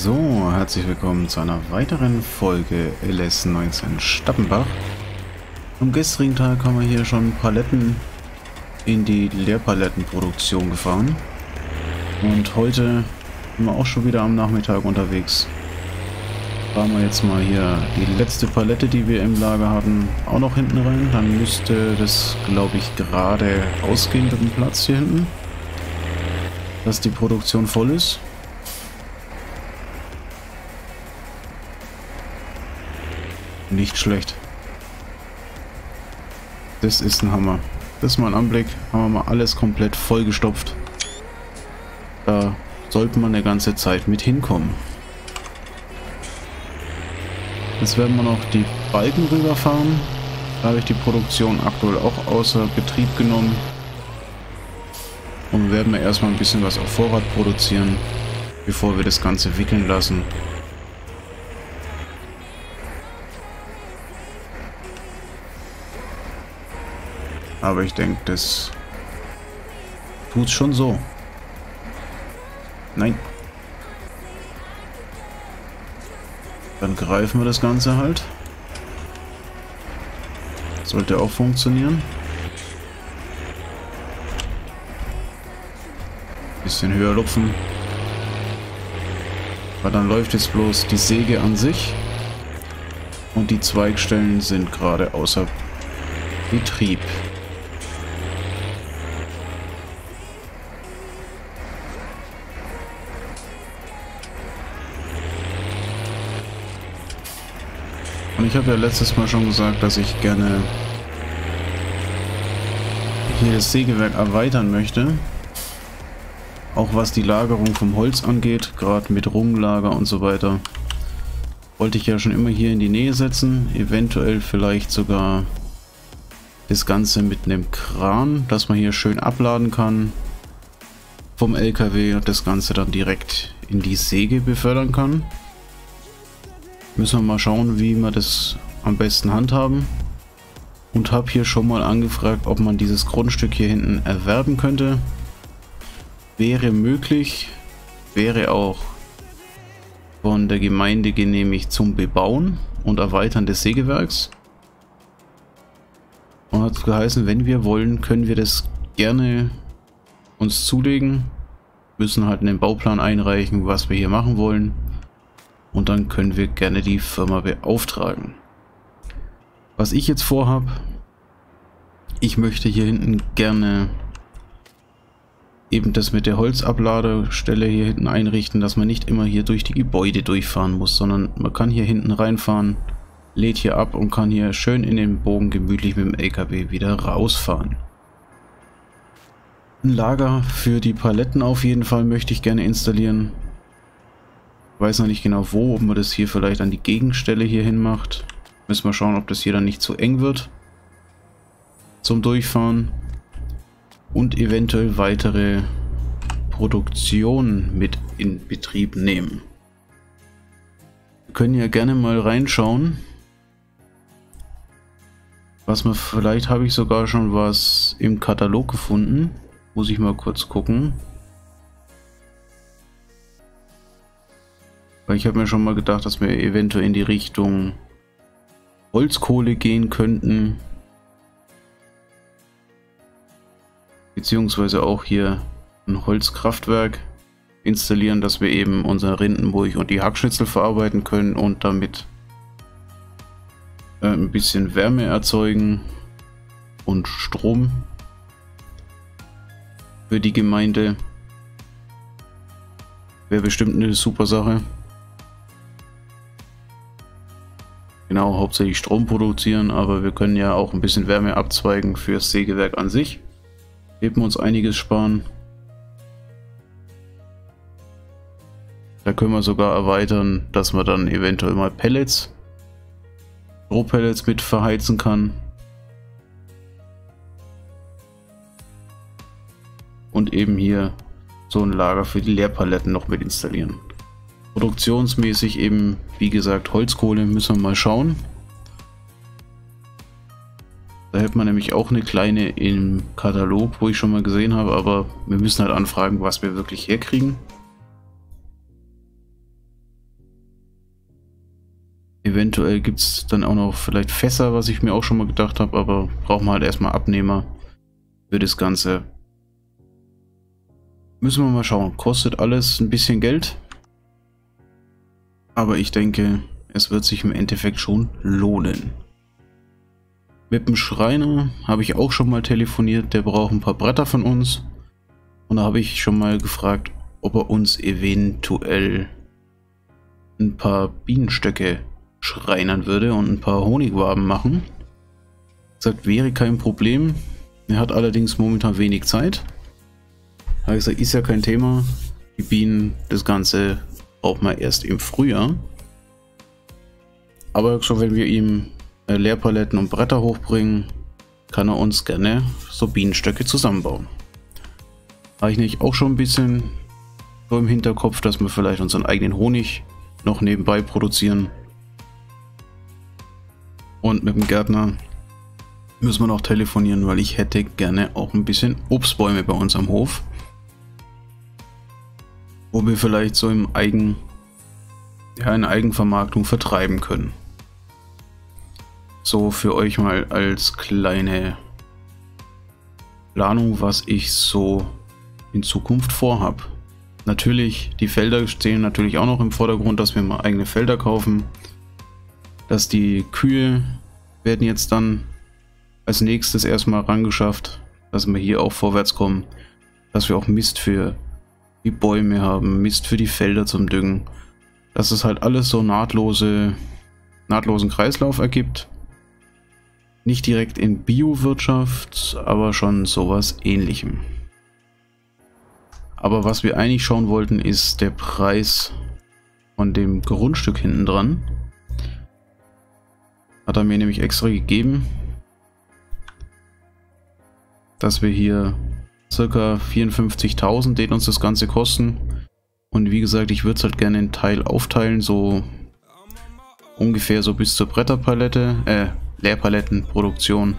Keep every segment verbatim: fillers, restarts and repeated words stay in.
So, herzlich willkommen zu einer weiteren Folge L S neunzehn Stappenbach. Am gestrigen Tag haben wir hier schon Paletten in die Leerpalettenproduktion gefahren. Und heute sind wir auch schon wieder am Nachmittag unterwegs. Fahren wir jetzt mal hier die letzte Palette, die wir im Lager hatten, auch noch hinten rein. Dann müsste das, glaube ich, gerade ausgehen mit dem Platz hier hinten, dass die Produktion voll ist. Nicht schlecht. Das ist ein Hammer. Das ist mal ein Anblick. Haben wir mal alles komplett vollgestopft. Da sollte man eine ganze Zeit mit hinkommen. Jetzt werden wir noch die Balken rüberfahren. Da habe ich die Produktion aktuell auch außer Betrieb genommen. Und werden wir erstmal ein bisschen was auf Vorrat produzieren, bevor wir das Ganze wickeln lassen. Aber ich denke, das tut's schon so. Nein. Dann greifen wir das Ganze halt. Sollte auch funktionieren. Bisschen höher lupfen. Aber dann läuft jetzt bloß die Säge an sich. Und die Zweigstellen sind gerade außer Betrieb. Und ich habe ja letztes Mal schon gesagt, dass ich gerne hier das Sägewerk erweitern möchte. Auch was die Lagerung vom Holz angeht, gerade mit Runglager und so weiter. Wollte ich ja schon immer hier in die Nähe setzen. Eventuell vielleicht sogar das Ganze mit einem Kran, dass man hier schön abladen kann vom L K W und das Ganze dann direkt in die Säge befördern kann. Müssen wir mal schauen, wie wir das am besten handhaben. Und habe hier schon mal angefragt, ob man dieses Grundstück hier hinten erwerben könnte. Wäre möglich, wäre auch von der Gemeinde genehmigt zum Bebauen und Erweitern des Sägewerks. Und hat geheißen, wenn wir wollen, können wir das gerne uns zulegen. Müssen halt einen Bauplan einreichen, was wir hier machen wollen. Und dann können wir gerne die Firma beauftragen. Was ich jetzt vorhabe, ich möchte hier hinten gerne eben das mit der Holzabladestelle hier hinten einrichten, dass man nicht immer hier durch die Gebäude durchfahren muss, sondern man kann hier hinten reinfahren, lädt hier ab und kann hier schön in den Bogen gemütlich mit dem L K W wieder rausfahren. Ein Lager für die Paletten auf jeden Fall möchte ich gerne installieren. Weiß noch nicht genau wo, ob man das hier vielleicht an die Gegenstelle hier hin macht. Müssen wir schauen, ob das hier dann nicht zu eng wird zum Durchfahren. Und eventuell weitere Produktionen mit in Betrieb nehmen. Wir können ja gerne mal reinschauen. Was man, vielleicht habe ich sogar schon was im Katalog gefunden. Muss ich mal kurz gucken. Weil ich habe mir schon mal gedacht, dass wir eventuell in die Richtung Holzkohle gehen könnten. Beziehungsweise auch hier ein Holzkraftwerk installieren, dass wir eben unser Rindenmulch und die Hackschnitzel verarbeiten können und damit äh, ein bisschen Wärme erzeugen und Strom für die Gemeinde. Wäre bestimmt eine super Sache. Genau, hauptsächlich Strom produzieren, aber wir können ja auch ein bisschen Wärme abzweigen fürs Sägewerk an sich. Eben uns einiges sparen. Da können wir sogar erweitern, dass man dann eventuell mal Pellets, Rohpellets mit verheizen kann. Und eben hier so ein Lager für die Leerpaletten noch mit installieren. Produktionsmäßig eben, wie gesagt, Holzkohle müssen wir mal schauen. Da hätte man nämlich auch eine kleine im Katalog, wo ich schon mal gesehen habe, aber wir müssen halt anfragen, was wir wirklich herkriegen. Eventuell gibt es dann auch noch vielleicht Fässer, was ich mir auch schon mal gedacht habe, aber brauchen wir halt erstmal Abnehmer für das Ganze. Müssen wir mal schauen. Kostet alles ein bisschen Geld. Aber ich denke, es wird sich im Endeffekt schon lohnen. Mit dem Schreiner habe ich auch schon mal telefoniert. Der braucht ein paar Bretter von uns. Und da habe ich schon mal gefragt, ob er uns eventuell ein paar Bienenstöcke schreinern würde und ein paar Honigwaben machen. Sagt, wäre kein Problem. Er hat allerdings momentan wenig Zeit. Da habe ich gesagt, ist ja kein Thema. Die Bienen, das Ganze braucht man erst im Frühjahr. Aber schon wenn wir ihm Leerpaletten und Bretter hochbringen, kann er uns gerne so Bienenstöcke zusammenbauen. Habe ich nicht auch schon ein bisschen so im Hinterkopf, dass wir vielleicht unseren eigenen Honig noch nebenbei produzieren. Und mit dem Gärtner müssen wir noch telefonieren, weil ich hätte gerne auch ein bisschen Obstbäume bei uns am Hof. Wo wir vielleicht so im Eigen, ja, in Eigenvermarktung vertreiben können. So für euch mal als kleine Planung, was ich so in Zukunft vorhabe. Natürlich, die Felder stehen natürlich auch noch im Vordergrund, dass wir mal eigene Felder kaufen. Dass die Kühe werden jetzt dann als nächstes erstmal rangeschafft, dass wir hier auch vorwärts kommen. Dass wir auch Mist für die Bäume haben, Mist für die Felder zum Düngen. Dass es halt alles so nahtlose, nahtlosen Kreislauf ergibt. Nicht direkt in Biowirtschaft, aber schon sowas Ähnlichem. Aber was wir eigentlich schauen wollten, ist der Preis von dem Grundstück hinten dran. Hat er mir nämlich extra gegeben, dass wir hier ca. vierundfünfzigtausend, den uns das Ganze kosten. Und wie gesagt, ich würde es halt gerne in Teil aufteilen, so ungefähr so bis zur Bretterpalette, äh, Leerpalettenproduktion,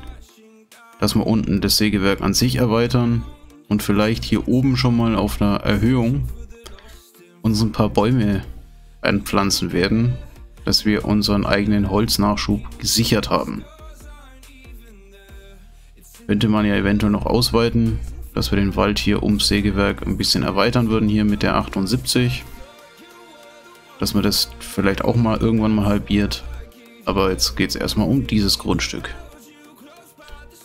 dass wir unten das Sägewerk an sich erweitern. Und vielleicht hier oben schon mal auf einer Erhöhung uns ein paar Bäume anpflanzen werden, dass wir unseren eigenen Holznachschub gesichert haben. Könnte man ja eventuell noch ausweiten, dass wir den Wald hier ums Sägewerk ein bisschen erweitern würden hier mit der achtundsiebzig. Dass man das vielleicht auch mal irgendwann mal halbiert. Aber jetzt geht es erstmal um dieses Grundstück.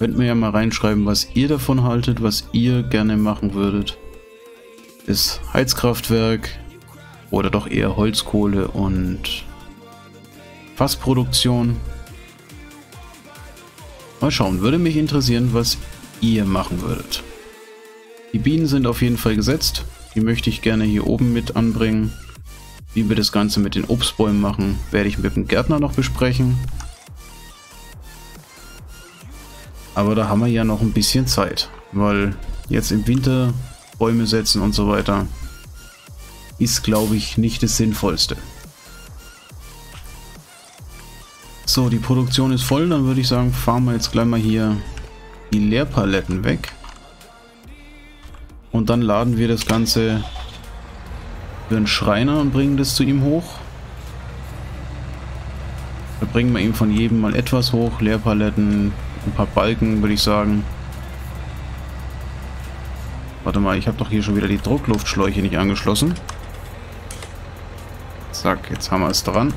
Könnt mir ja mal reinschreiben, was ihr davon haltet, was ihr gerne machen würdet. Ist Heizkraftwerk oder doch eher Holzkohle und Fassproduktion. Mal schauen, würde mich interessieren, was ihr machen würdet. Die Bienen sind auf jeden Fall gesetzt. Die möchte ich gerne hier oben mit anbringen. Wie wir das Ganze mit den Obstbäumen machen, werde ich mit dem Gärtner noch besprechen. Aber da haben wir ja noch ein bisschen Zeit, weil jetzt im Winter Bäume setzen und so weiter ist, glaube ich, nicht das Sinnvollste. So, die Produktion ist voll, dann würde ich sagen, fahren wir jetzt gleich mal hier die Leerpaletten weg. Und dann laden wir das Ganze für einen Schreiner und bringen das zu ihm hoch. Da bringen wir ihm von jedem mal etwas hoch, Leerpaletten. Ein paar Balken, würde ich sagen. Warte mal, ich habe doch hier schon wieder die Druckluftschläuche nicht angeschlossen. Zack, jetzt haben wir es dran.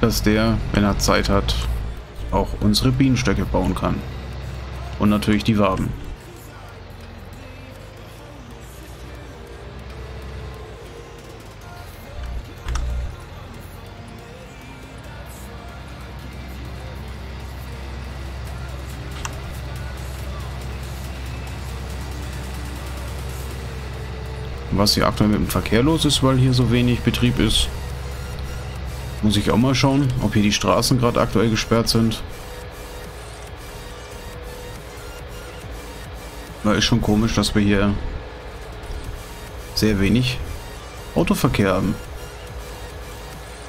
Dass der, wenn er Zeit hat, auch unsere Bienenstöcke bauen kann. Und natürlich die Waben. Was hier aktuell mit dem Verkehr los ist, weil hier so wenig Betrieb ist. Muss ich auch mal schauen, ob hier die Straßen gerade aktuell gesperrt sind. Na, ist schon komisch, dass wir hier sehr wenig Autoverkehr haben.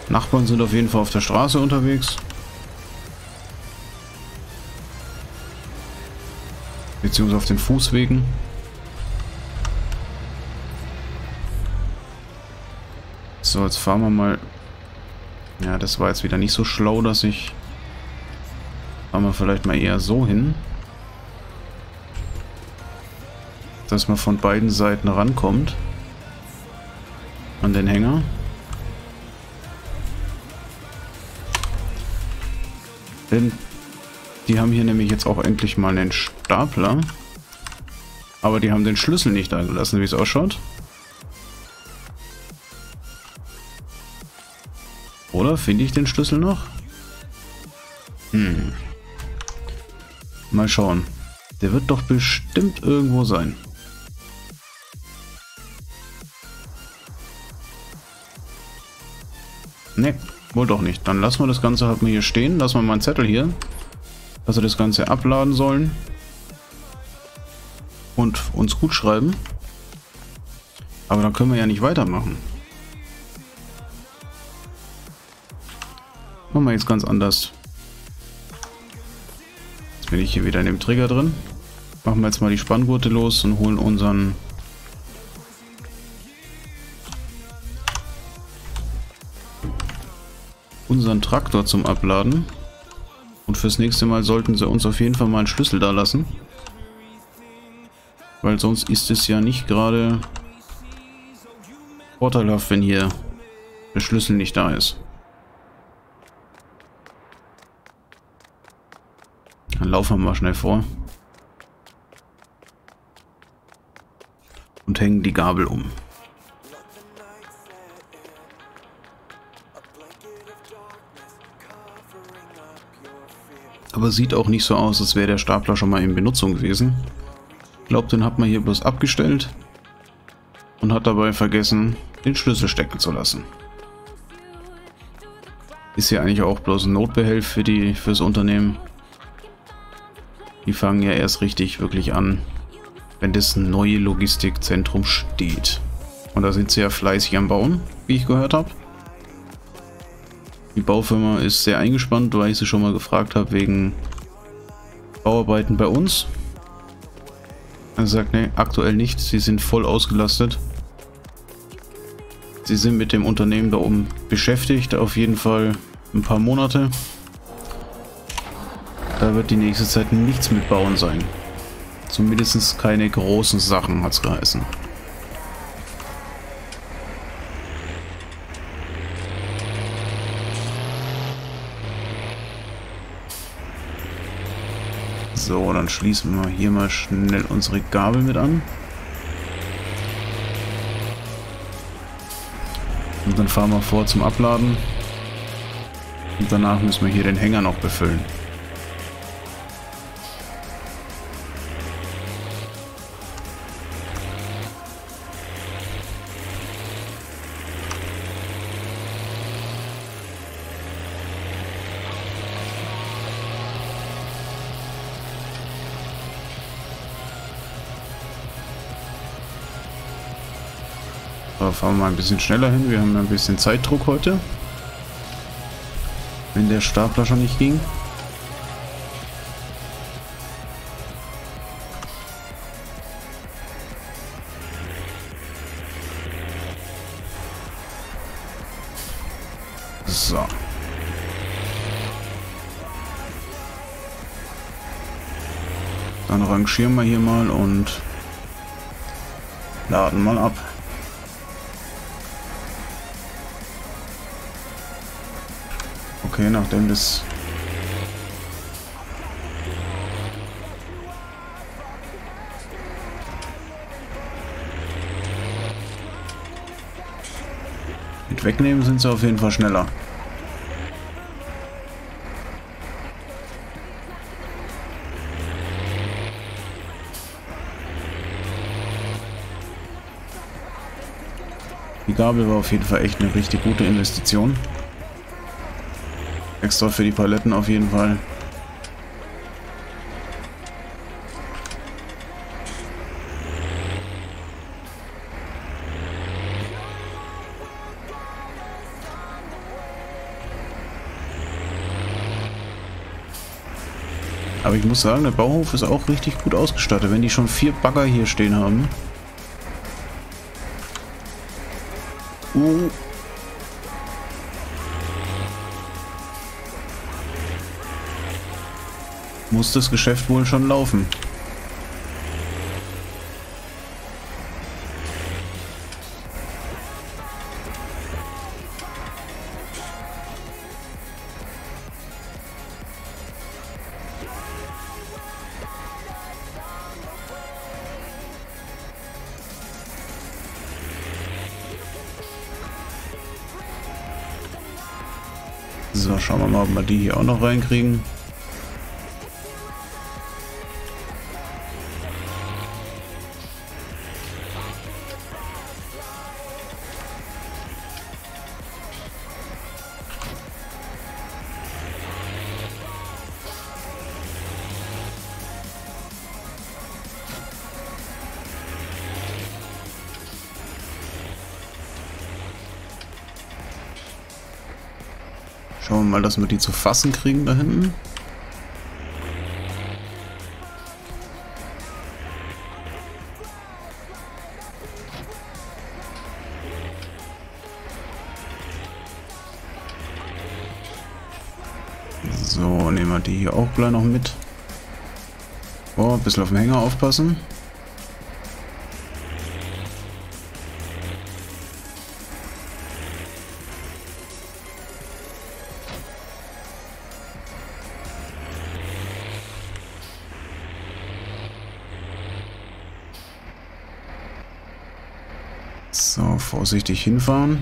Nachbarn sind auf jeden Fall auf der Straße unterwegs. Beziehungsweise auf den Fußwegen. So, jetzt fahren wir mal. Ja, das war jetzt wieder nicht so schlau, dass ich... Fahren wir vielleicht mal eher so hin. Dass man von beiden Seiten rankommt. An den Hänger. Denn die haben hier nämlich jetzt auch endlich mal einen Stapler. Aber die haben den Schlüssel nicht da gelassen, wie es ausschaut. Oder finde ich den Schlüssel noch? Hm. Mal schauen. Der wird doch bestimmt irgendwo sein. Ne, wohl doch nicht. Dann lassen wir das Ganze halt mal hier stehen. Lassen wir mal einen Zettel hier, dass wir das Ganze abladen sollen. Und uns gut schreiben. Aber dann können wir ja nicht weitermachen. Machen wir jetzt ganz anders. Jetzt bin ich hier wieder in dem Trigger drin. Machen wir jetzt mal die Spanngurte los und holen unseren... unseren Traktor zum Abladen. Und fürs nächste Mal sollten sie uns auf jeden Fall mal einen Schlüssel da lassen. Weil sonst ist es ja nicht gerade vorteilhaft, wenn hier der Schlüssel nicht da ist. Dann laufen wir mal schnell vor. Und hängen die Gabel um. Aber sieht auch nicht so aus, als wäre der Stapler schon mal in Benutzung gewesen. Ich glaube, den hat man hier bloß abgestellt und hat dabei vergessen, den Schlüssel stecken zu lassen. Ist ja eigentlich auch bloß ein Notbehelf für die, fürs Unternehmen. Die fangen ja erst richtig wirklich an, wenn das neue Logistikzentrum steht. Und da sind sie ja fleißig am Bauen, wie ich gehört habe. Die Baufirma ist sehr eingespannt, weil ich sie schon mal gefragt habe wegen Bauarbeiten bei uns. Er sagt, ne, aktuell nicht. Sie sind voll ausgelastet. Sie sind mit dem Unternehmen da oben beschäftigt. Auf jeden Fall ein paar Monate. Da wird die nächste Zeit nichts mit Bauen sein. Zumindest keine großen Sachen, hat es geheißen. So, dann schließen wir hier mal schnell unsere Gabel mit an. Und dann fahren wir vor zum Abladen. Und danach müssen wir hier den Hänger noch befüllen. Fahren wir mal ein bisschen schneller hin. Wir haben ein bisschen Zeitdruck heute. Wenn der Stapler schon nicht ging. So. Dann rangieren wir hier mal und laden mal ab. Okay, nachdem das mit wegnehmen, sind sie auf jeden Fall schneller. Die Gabel war auf jeden Fall echt eine richtig gute Investition. Extra für die Paletten auf jeden Fall. Aber ich muss sagen, der Bauhof ist auch richtig gut ausgestattet, wenn die schon vier Bagger hier stehen haben. Oh, muss das Geschäft wohl schon laufen. So, schauen wir mal, ob wir die hier auch noch reinkriegen. Schauen wir mal, dass wir die zu fassen kriegen da hinten. So, nehmen wir die hier auch gleich noch mit. Oh, ein bisschen auf den Hänger aufpassen. So, vorsichtig hinfahren.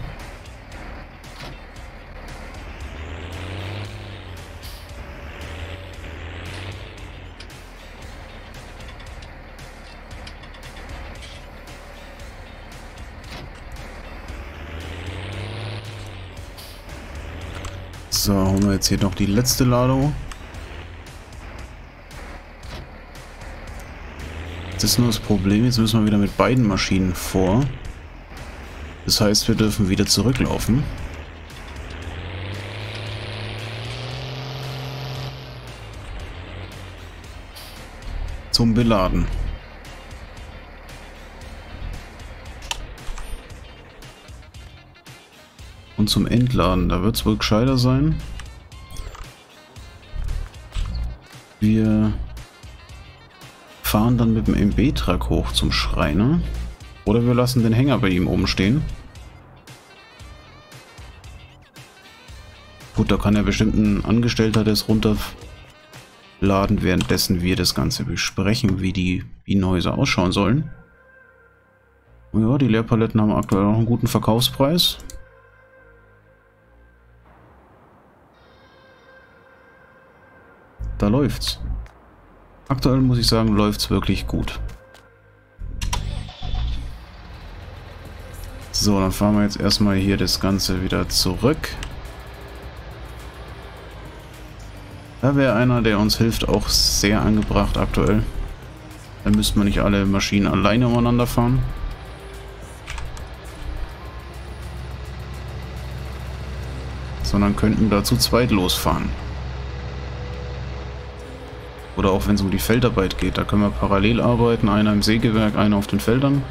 So, holen wir jetzt hier noch die letzte Ladung. Das ist nur das Problem, jetzt müssen wir wieder mit beiden Maschinen vor. Das heißt, wir dürfen wieder zurücklaufen. Zum Beladen. Und zum Entladen. Da wird es wohl gescheiter sein. Wir fahren dann mit dem M B-Truck hoch zum Schreiner. Oder wir lassen den Hänger bei ihm oben stehen. Gut, da kann ja bestimmt ein Angestellter das runterladen, währenddessen wir das Ganze besprechen, wie die Bienenhäuser ausschauen sollen. Ja, die Leerpaletten haben aktuell auch einen guten Verkaufspreis. Da läuft's. Aktuell muss ich sagen, läuft's wirklich gut. So, dann fahren wir jetzt erstmal hier das Ganze wieder zurück. Da wäre einer, der uns hilft, auch sehr angebracht aktuell. Dann müsste man nicht alle Maschinen alleine umeinander fahren. Sondern könnten da zu zweit losfahren. Oder auch wenn es um die Feldarbeit geht, da können wir parallel arbeiten, einer im Sägewerk, einer auf den Feldern.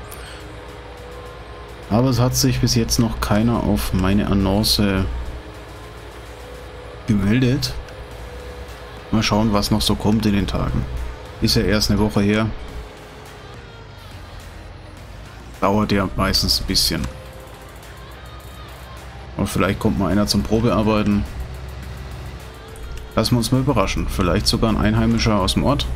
Aber es hat sich bis jetzt noch keiner auf meine Annonce gemeldet. Mal schauen, was noch so kommt in den Tagen. Ist ja erst eine Woche her. Dauert ja meistens ein bisschen. Und vielleicht kommt mal einer zum Probearbeiten. Lassen wir uns mal überraschen. Vielleicht sogar ein Einheimischer aus dem Ort.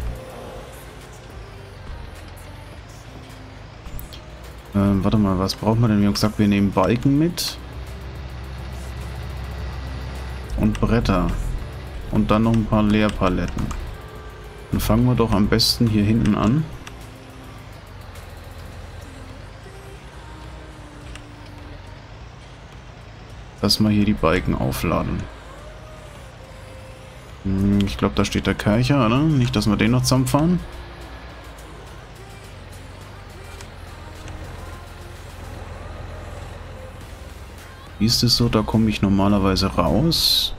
Ähm, warte mal, was braucht man denn? Wir haben gesagt, wir nehmen Balken mit. Und Bretter. Und dann noch ein paar Leerpaletten. Dann fangen wir doch am besten hier hinten an. Dass wir hier die Balken aufladen. Hm, ich glaube, da steht der Kärcher, oder? Nicht, dass wir den noch zusammenfahren. Wie ist es so? Da komme ich normalerweise raus.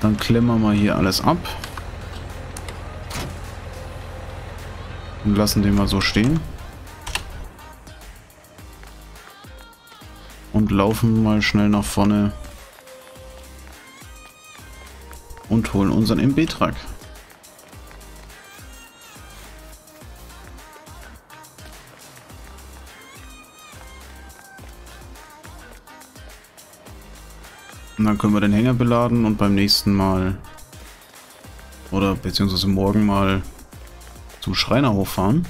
Dann klemmen wir mal hier alles ab. Und lassen den mal so stehen. Und laufen mal schnell nach vorne. Und holen unseren M B-Truck. Und dann können wir den Hänger beladen und beim nächsten Mal oder beziehungsweise morgen mal zum Schreinerhof fahren.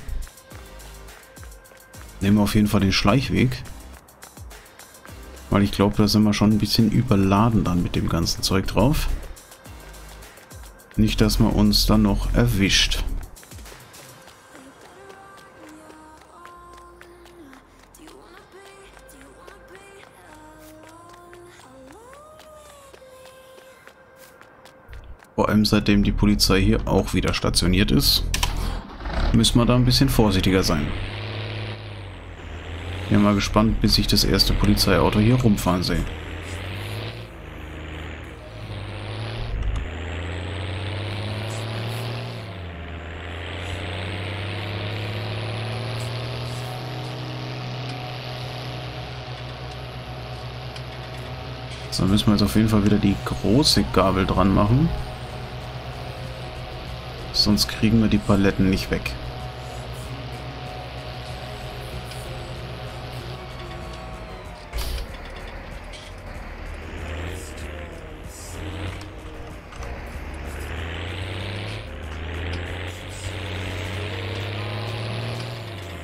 Nehmen wir auf jeden Fall den Schleichweg. Weil ich glaube, da sind wir schon ein bisschen überladen dann mit dem ganzen Zeug drauf. Nicht, dass man uns dann noch erwischt. Vor allem seitdem die Polizei hier auch wieder stationiert ist, müssen wir da ein bisschen vorsichtiger sein. Bin mal gespannt, bis ich das erste Polizeiauto hier rumfahren sehe. So, müssen wir jetzt auf jeden Fall wieder die große Gabel dran machen. Sonst kriegen wir die Paletten nicht weg.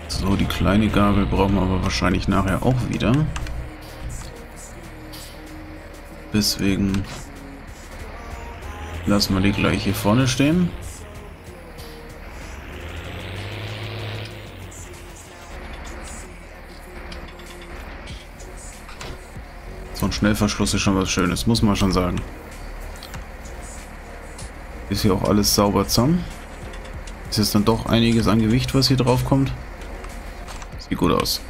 So, die kleine Gabel brauchen wir aber wahrscheinlich nachher auch wieder. Deswegen lassen wir die gleich hier vorne stehen. So ein Schnellverschluss ist schon was Schönes, muss man schon sagen. Ist hier auch alles sauber zusammen. Ist jetzt dann doch einiges an Gewicht, was hier drauf kommt. Sieht gut aus.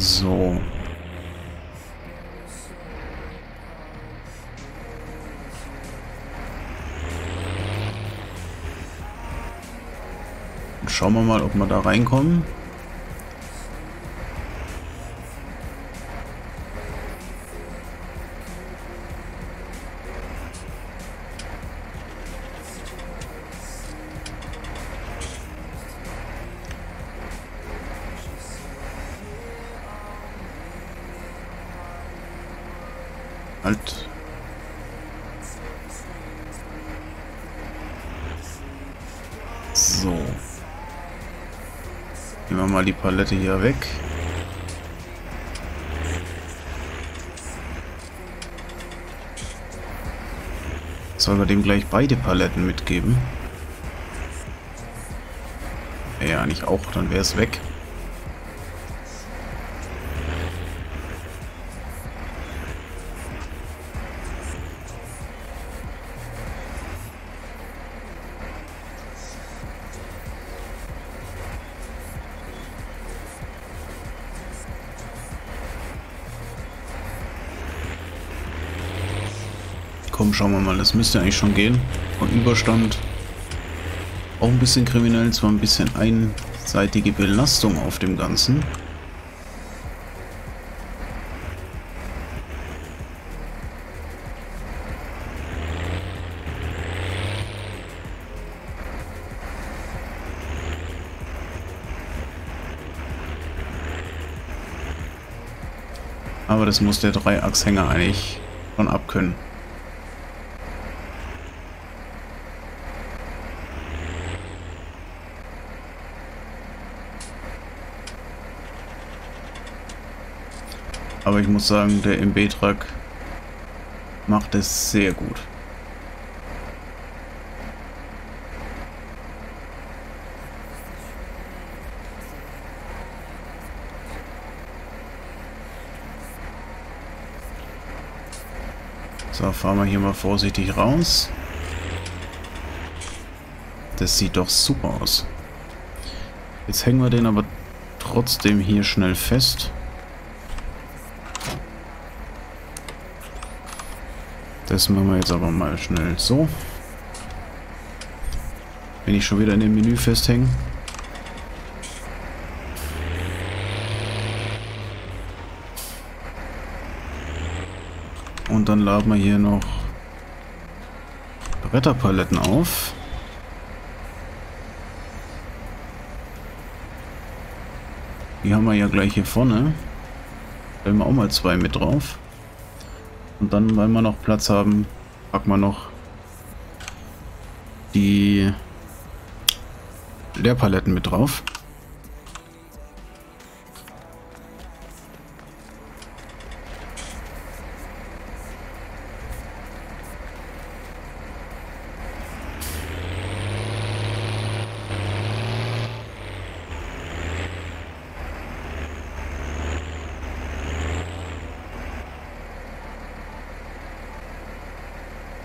So. Und schauen wir mal, ob wir da reinkommen. Halt. So. Nehmen wir mal die Palette hier weg. Sollen wir dem gleich beide Paletten mitgeben? Ja, nicht auch, dann wäre es weg. Komm, schauen wir mal, das müsste eigentlich schon gehen. Und Überstand. Auch ein bisschen kriminell, zwar ein bisschen einseitige Belastung auf dem Ganzen. Aber das muss der Dreiachshänger eigentlich schon abkönnen. Aber ich muss sagen, der M B-Truck macht es sehr gut. So, fahren wir hier mal vorsichtig raus. Das sieht doch super aus. Jetzt hängen wir den aber trotzdem hier schnell fest. Das machen wir jetzt aber mal schnell so. Wenn ich schon wieder in dem Menü festhänge. Und dann laden wir hier noch Bretterpaletten auf. Die haben wir ja gleich hier vorne. Stellen wir auch mal zwei mit drauf. Und dann, weil wir noch Platz haben, packen wir noch die Leerpaletten mit drauf.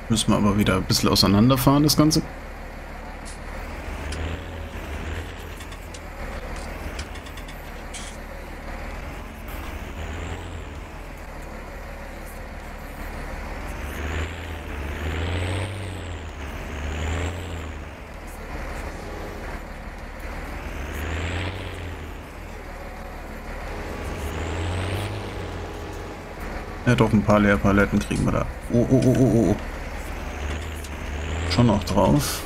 Müssen wir aber wieder ein bisschen auseinanderfahren, das Ganze. Ja, doch ein paar Leerpaletten kriegen wir da. Oh, oh, oh, oh, oh. Schon noch drauf.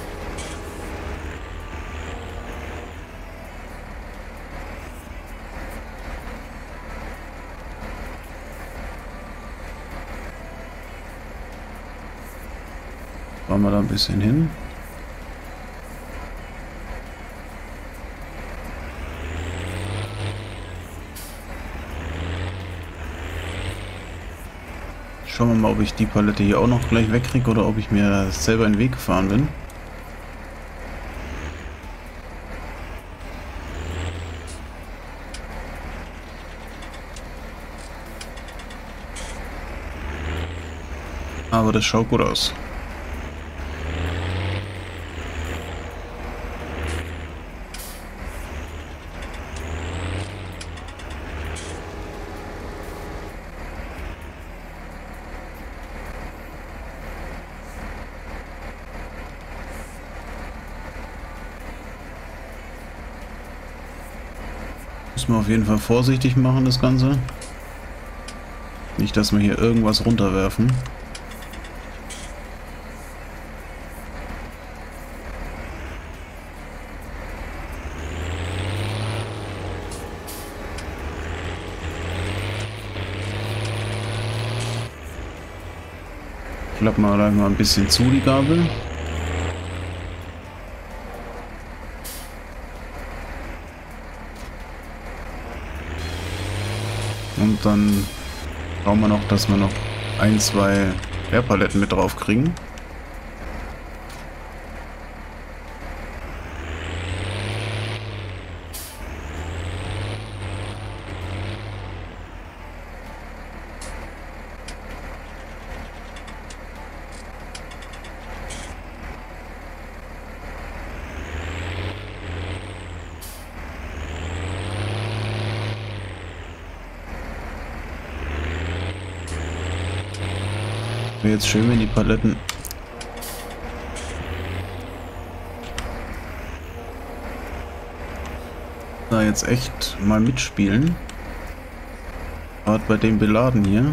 Fahren wir da ein bisschen hin. Schauen wir mal, ob ich die Palette hier auch noch gleich wegkriege oder ob ich mir selber in den Weg gefahren bin. Aber das schaut gut aus. Müssen wir auf jeden Fall vorsichtig machen, das Ganze. Nicht, dass wir hier irgendwas runterwerfen. Klappen wir gleich mal ein bisschen zu, die Gabel. Und dann schauen wir noch, dass wir noch ein, zwei Leerpaletten mit drauf kriegen. Jetzt schön, wenn die Paletten da jetzt echt mal mitspielen, gerade bei dem Beladen hier.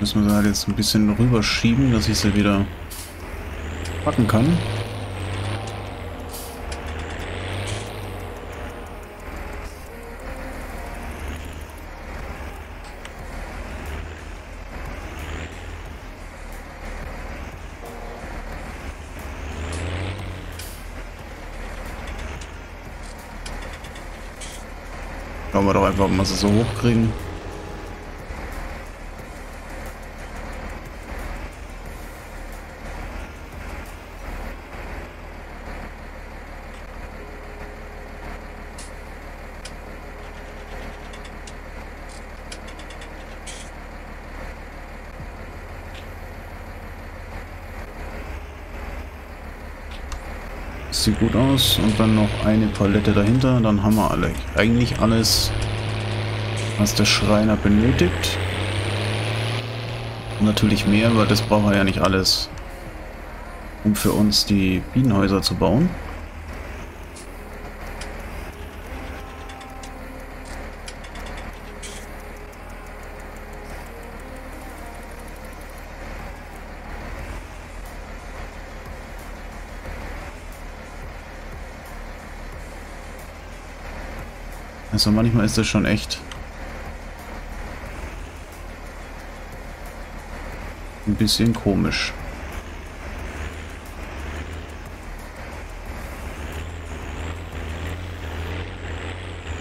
Müssen wir da halt jetzt ein bisschen rüberschieben, dass ich sie wieder packen kann. Schauen wir doch einfach, ob wir sie so hochkriegen. Sieht gut aus, und dann noch eine Palette dahinter, dann haben wir alle, eigentlich alles, was der Schreiner benötigt. Und natürlich mehr, weil das brauchen wir ja nicht alles, um für uns die Bienenhäuser zu bauen. Also manchmal ist das schon echt ein bisschen komisch.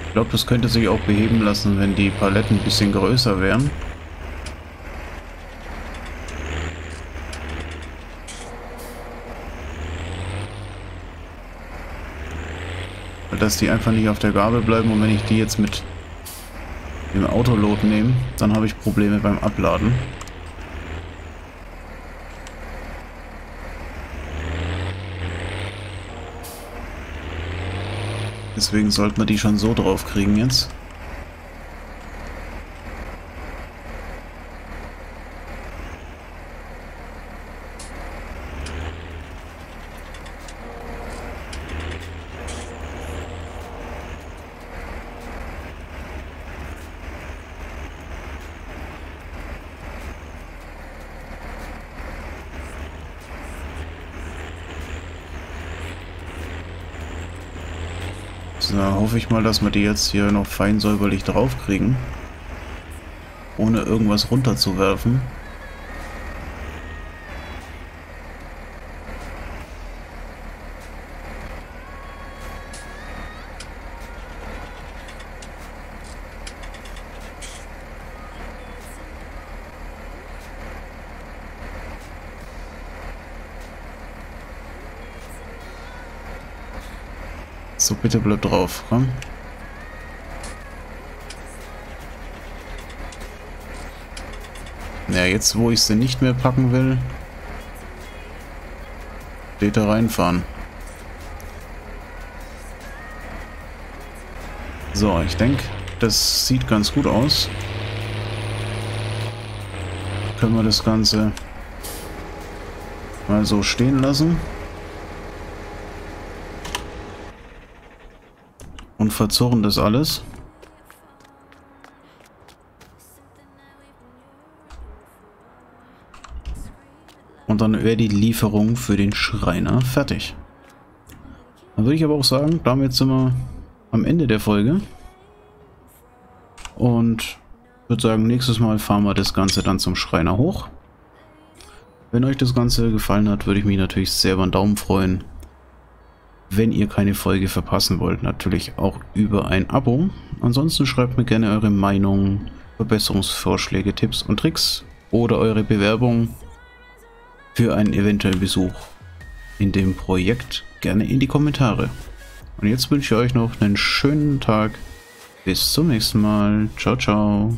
Ich glaube, das könnte sich auch beheben lassen, wenn die Paletten ein bisschen größer wären. Dass die einfach nicht auf der Gabel bleiben, und wenn ich die jetzt mit dem Autolot nehme, dann habe ich Probleme beim Abladen. Deswegen sollten wir die schon so drauf kriegen jetzt. So, hoffe ich mal, dass wir die jetzt hier noch fein säuberlich drauf kriegen, ohne irgendwas runterzuwerfen. So, bitte bleib drauf, komm. Ja, jetzt wo ich sie nicht mehr packen will, steht da reinfahren. So, ich denke, das sieht ganz gut aus. Können wir das Ganze mal so stehen lassen. Und verzurren das alles. Und dann wäre die Lieferung für den Schreiner fertig. Dann würde ich aber auch sagen, damit sind wir am Ende der Folge. Und würde sagen, nächstes Mal fahren wir das Ganze dann zum Schreiner hoch. Wenn euch das Ganze gefallen hat, würde ich mich natürlich sehr über einen Daumen freuen. Wenn ihr keine Folge verpassen wollt, natürlich auch über ein Abo. Ansonsten schreibt mir gerne eure Meinung, Verbesserungsvorschläge, Tipps und Tricks oder eure Bewerbung für einen eventuellen Besuch in dem Projekt gerne in die Kommentare. Und jetzt wünsche ich euch noch einen schönen Tag. Bis zum nächsten Mal. Ciao, ciao.